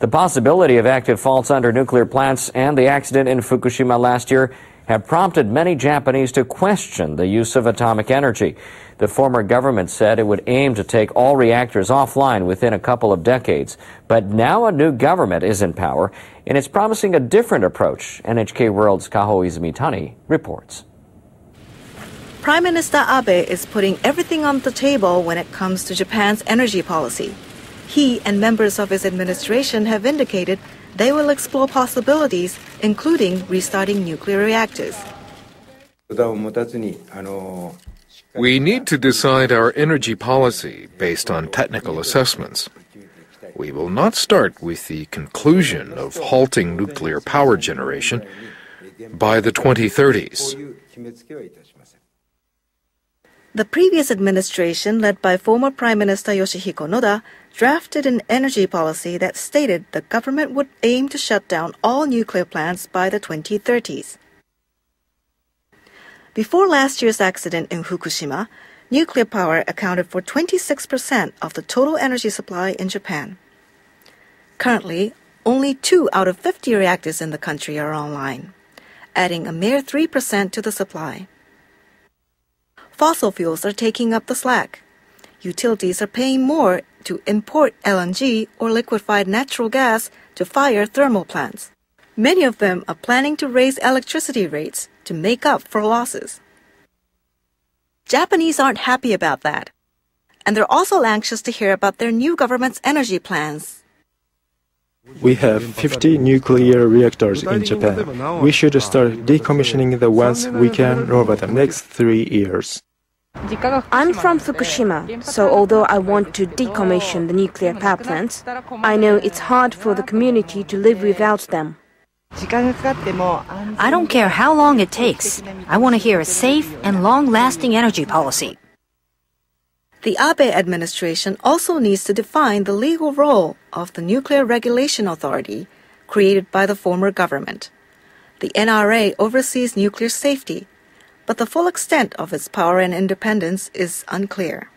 The possibility of active faults under nuclear plants and the accident in Fukushima last year have prompted many Japanese to question the use of atomic energy. The former government said it would aim to take all reactors offline within a couple of decades. But now a new government is in power, and it's promising a different approach. NHK World's Kaho Izumitani reports. Prime Minister Abe is putting everything on the table when it comes to Japan's energy policy. He and members of his administration have indicated they will explore possibilities, including restarting nuclear reactors. We need to decide our energy policy based on technical assessments. We will not start with the conclusion of halting nuclear power generation by the 2030s. The previous administration, led by former Prime Minister Yoshihiko Noda, drafted an energy policy that stated the government would aim to shut down all nuclear plants by the 2030s. Before last year's accident in Fukushima, nuclear power accounted for 26% of the total energy supply in Japan. Currently, only 2 out of 50 reactors in the country are online, adding a mere 3% to the supply. Fossil fuels are taking up the slack. Utilities are paying more to import LNG or liquefied natural gas to fire thermal plants. Many of them are planning to raise electricity rates to make up for losses. Japanese aren't happy about that, and they're also anxious to hear about their new government's energy plans. We have 50 nuclear reactors in Japan. We should start decommissioning the ones we can over the next 3 years. I'm from Fukushima, so although I want to decommission the nuclear power plants, I know it's hard for the community to live without them. I don't care how long it takes. I want to hear a safe and long-lasting energy policy. The Abe administration also needs to define the legal role of the Nuclear Regulation Authority, created by the former government. The NRA oversees nuclear safety, but the full extent of its power and independence is unclear.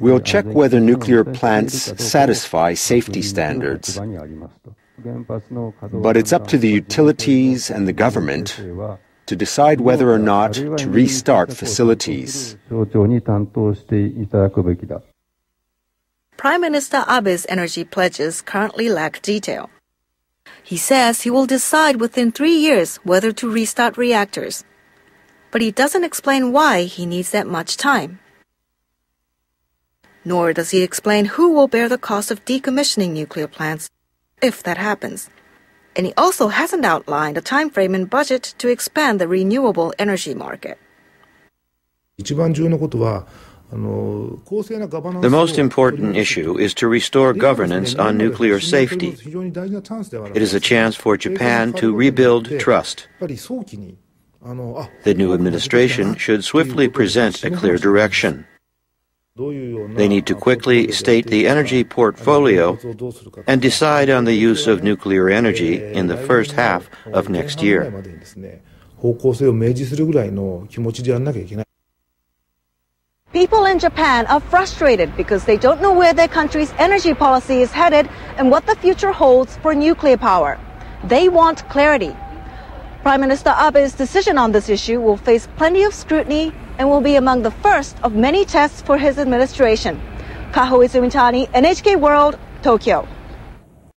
We'll check whether nuclear plants satisfy safety standards. But it's up to the utilities and the government to decide whether or not to restart facilities. Prime Minister Abe's energy pledges currently lack detail. He says he will decide within 3 years whether to restart reactors. But he doesn't explain why he needs that much time. Nor does he explain who will bear the cost of decommissioning nuclear plants if that happens. And he also hasn't outlined a time frame and budget to expand the renewable energy market. The most important issue is to restore governance on nuclear safety. It is a chance for Japan to rebuild trust. The new administration should swiftly present a clear direction. They need to quickly state the energy portfolio and decide on the use of nuclear energy in the first half of next year. People in Japan are frustrated because they don't know where their country's energy policy is headed and what the future holds for nuclear power. They want clarity. Prime Minister Abe's decision on this issue will face plenty of scrutiny and will be among the first of many tests for his administration. Kaho Izumitani, NHK World, Tokyo.